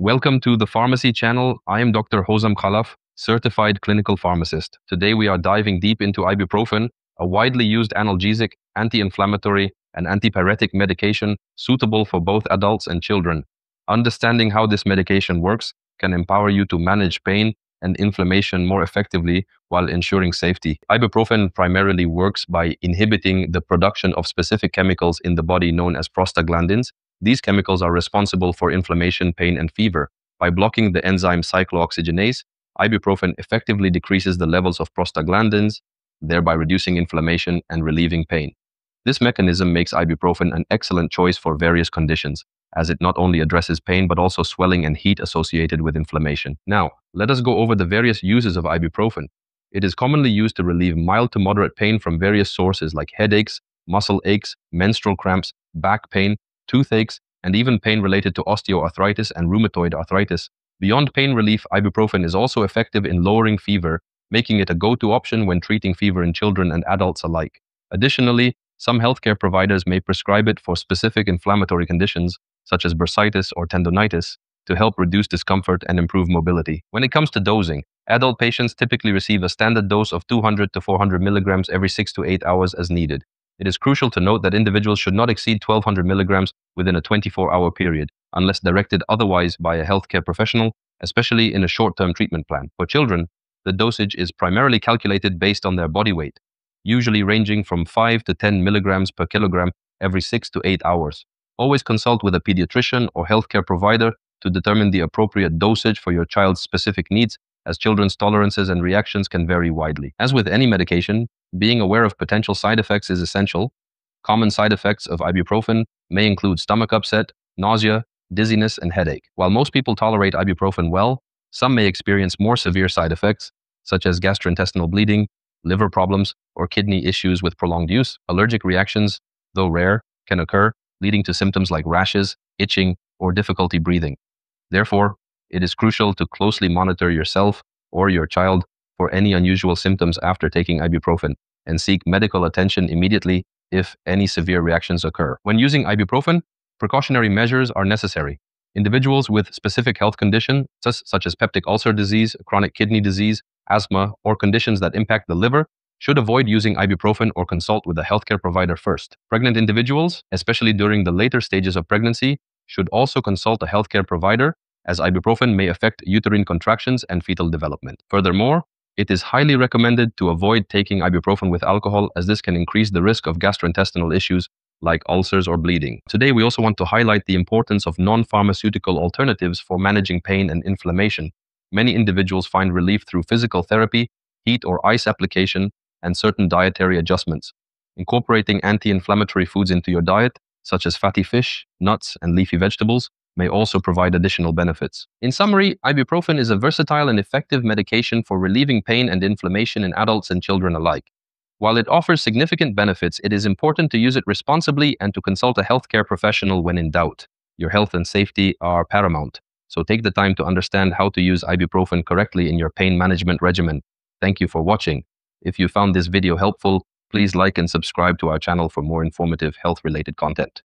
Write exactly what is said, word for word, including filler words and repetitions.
Welcome to the Pharmacy Channel. I am Doctor Hosam Khalaf, Certified Clinical Pharmacist. Today we are diving deep into ibuprofen, a widely used analgesic, anti-inflammatory, and antipyretic medication suitable for both adults and children. Understanding how this medication works can empower you to manage pain and inflammation more effectively while ensuring safety. Ibuprofen primarily works by inhibiting the production of specific chemicals in the body known as prostaglandins. These chemicals are responsible for inflammation, pain, and fever. By blocking the enzyme cyclooxygenase, ibuprofen effectively decreases the levels of prostaglandins, thereby reducing inflammation and relieving pain. This mechanism makes ibuprofen an excellent choice for various conditions, as it not only addresses pain but also swelling and heat associated with inflammation. Now, let us go over the various uses of ibuprofen. It is commonly used to relieve mild to moderate pain from various sources like headaches, muscle aches, menstrual cramps, back pain, toothaches, and even pain related to osteoarthritis and rheumatoid arthritis. Beyond pain relief, ibuprofen is also effective in lowering fever, making it a go-to option when treating fever in children and adults alike. Additionally, some healthcare providers may prescribe it for specific inflammatory conditions, such as bursitis or tendonitis, to help reduce discomfort and improve mobility. When it comes to dosing, adult patients typically receive a standard dose of two hundred to four hundred milligrams every six to eight hours as needed. It is crucial to note that individuals should not exceed twelve hundred milligrams within a twenty-four hour period, unless directed otherwise by a healthcare professional, especially in a short-term treatment plan. For children, the dosage is primarily calculated based on their body weight, usually ranging from five to ten milligrams per kilogram every six to eight hours. Always consult with a pediatrician or healthcare provider to determine the appropriate dosage for your child's specific needs, as children's tolerances and reactions can vary widely. As with any medication, being aware of potential side effects is essential. Common side effects of ibuprofen may include stomach upset, nausea, dizziness, and headache. While most people tolerate ibuprofen well, some may experience more severe side effects, such as gastrointestinal bleeding, liver problems, or kidney issues with prolonged use. Allergic reactions, though rare, can occur, leading to symptoms like rashes, itching, or difficulty breathing. Therefore, it is crucial to closely monitor yourself or your child for any unusual symptoms after taking ibuprofen and seek medical attention immediately if any severe reactions occur. When using ibuprofen, precautionary measures are necessary. Individuals with specific health conditions, such as peptic ulcer disease, chronic kidney disease, asthma, or conditions that impact the liver, should avoid using ibuprofen or consult with a healthcare provider first. Pregnant individuals, especially during the later stages of pregnancy, should also consult a healthcare provider, as ibuprofen may affect uterine contractions and fetal development. Furthermore, it is highly recommended to avoid taking ibuprofen with alcohol, as this can increase the risk of gastrointestinal issues like ulcers or bleeding. Today, we also want to highlight the importance of non-pharmaceutical alternatives for managing pain and inflammation. Many individuals find relief through physical therapy, heat or ice application, and certain dietary adjustments. Incorporating anti-inflammatory foods into your diet, such as fatty fish, nuts, and leafy vegetables, may also provide additional benefits. In summary, ibuprofen is a versatile and effective medication for relieving pain and inflammation in adults and children alike. While it offers significant benefits, it is important to use it responsibly and to consult a healthcare professional when in doubt. Your health and safety are paramount, so take the time to understand how to use ibuprofen correctly in your pain management regimen. Thank you for watching. If you found this video helpful, please like and subscribe to our channel for more informative health-related content.